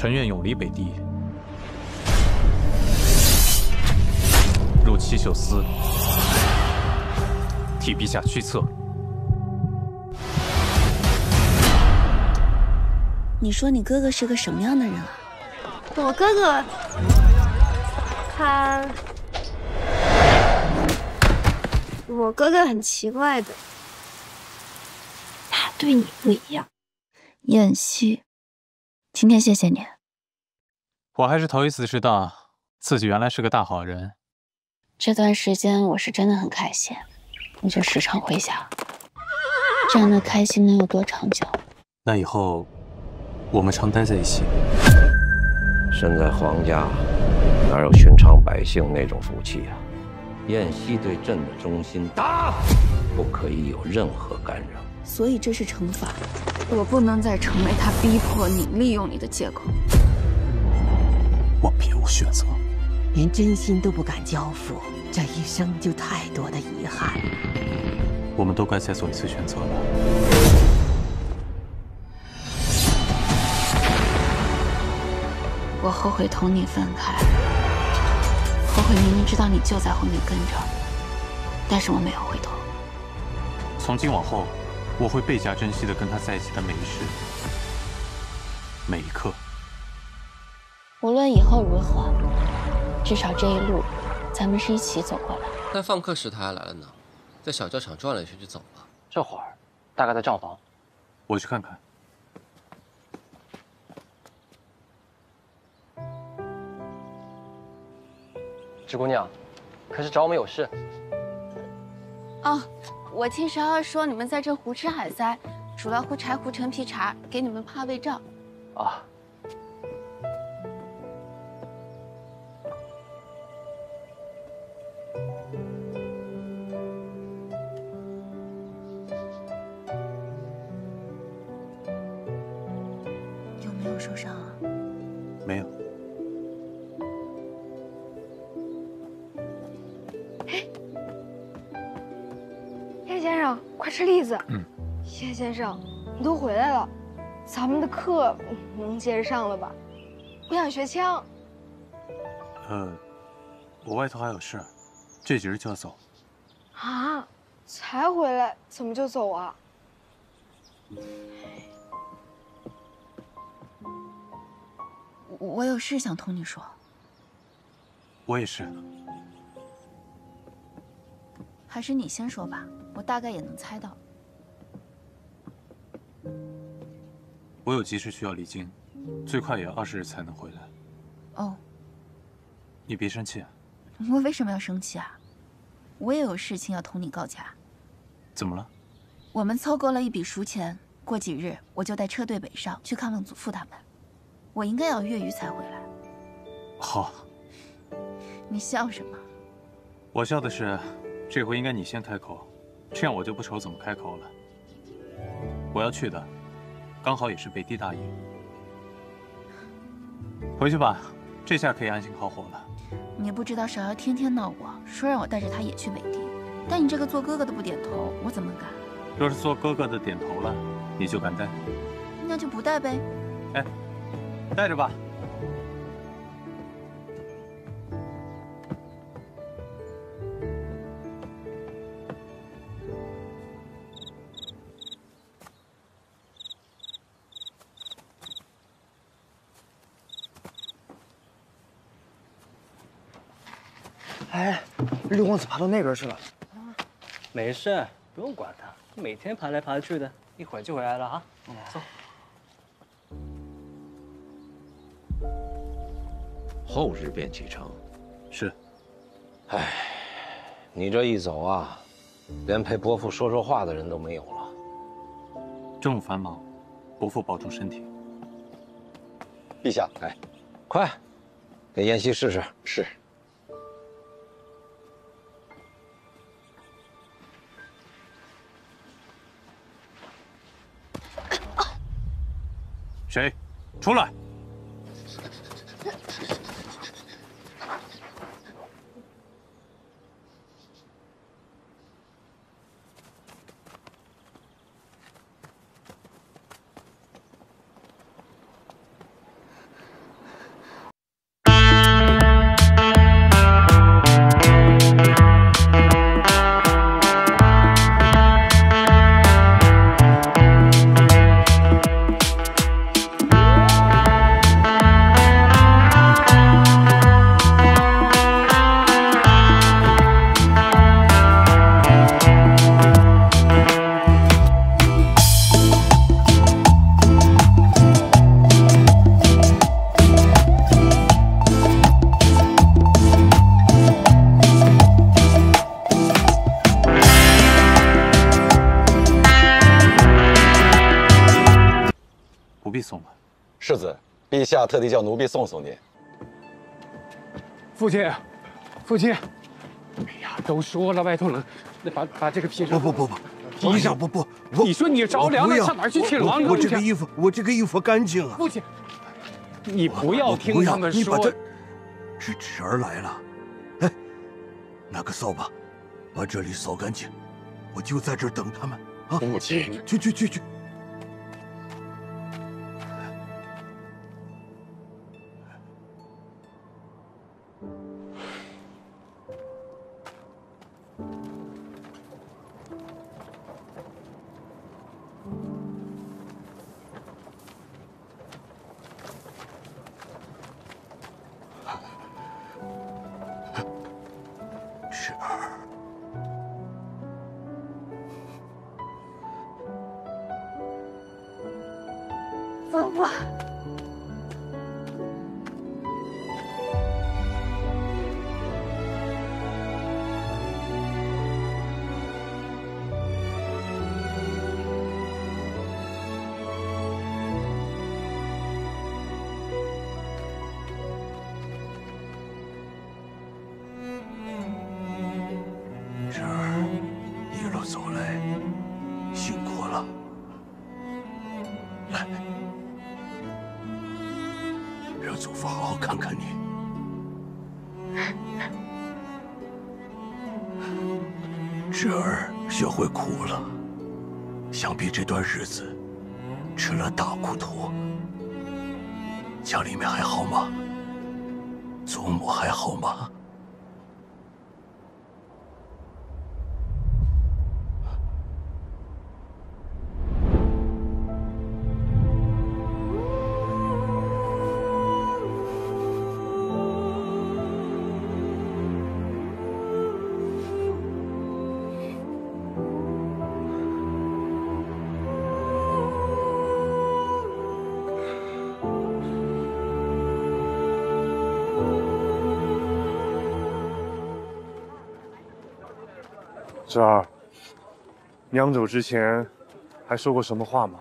陈院永离北地，入七宿司，替陛下驱策。你说你哥哥是个什么样的人啊？我哥哥，我哥哥很奇怪的，他对你不一样。燕西，今天谢谢你。我还是头一次知道自己原来是个大好人。这段时间我是真的很开心，我就时常回想，这样的开心能有多长久？那以后我们常待在一起。身在皇家，哪有寻常百姓那种福气啊？ 燕西对朕的忠心，打，不可以有任何干扰。所以这是惩罚，我不能再成为他逼迫你、利用你的借口。我别无选择，连真心都不敢交付，这一生就太多的遗憾。我们都该再做一次选择了。 我后悔同你分开，后悔明明知道你就在后面跟着，但是我没有回头。从今往后，我会倍加珍惜的跟他在一起的每一时，每一刻。无论以后如何，至少这一路，咱们是一起走过来。但放课时他还来了呢，在小教场转了一圈就走了。这会儿大概在账房，我去看看。 芷姑娘，可是找我们有事？哦，我听十二说你们在这胡吃海塞，煮了胡柴胡陈皮茶给你们怕胃胀。啊。有没有受伤啊？没有。 快吃栗子！叶先生，你都回来了，咱们的课能接着上了吧？我想学枪。我外头还有事，这几日就要走。啊？才回来，怎么就走啊？我有事想同你说。我也是。 还是你先说吧，我大概也能猜到。我有急事需要离京，最快也要20日才能回来。哦，你别生气啊。我为什么要生气啊？我也有事情要同你告假。怎么了？我们凑够了一笔赎钱，过几日我就带车队北上去看望祖父他们。我应该要月余才回来。好。你笑什么？我笑的是。 这回应该你先开口，这样我就不愁怎么开口了。我要去的，刚好也是北地大营。回去吧，这下可以安心烤火了。你不知道小妖天天闹我，说让我带着他也去北地，但你这个做哥哥的不点头，我怎么敢？若是做哥哥的点头了，你就敢带？那就不带呗。哎，带着吧。 哎，六公子爬到那边去了。没事，不用管他，每天爬来爬去的，一会儿就回来了啊。走。后日便启程。是。哎，你这一走啊，连陪伯父说说话的人都没有了。政务繁忙，伯父保重身体。陛下，哎，快，给燕西试试。是。 谁？出来！不必送了。世子，陛下特地叫奴婢送送您。父亲，父亲！哎呀，都说了外头冷，那把这个披上。不，披上不。你说你着凉了，上哪儿去请郎中去？我这个衣服干净啊。父亲，你不要听他们说。这侄儿来了，哎，拿个扫把，把这里扫干净。我就在这儿等他们啊！母亲，去。 日子吃了大苦头，家里面还好吗？祖母还好吗？侄儿，娘走之前还说过什么话吗？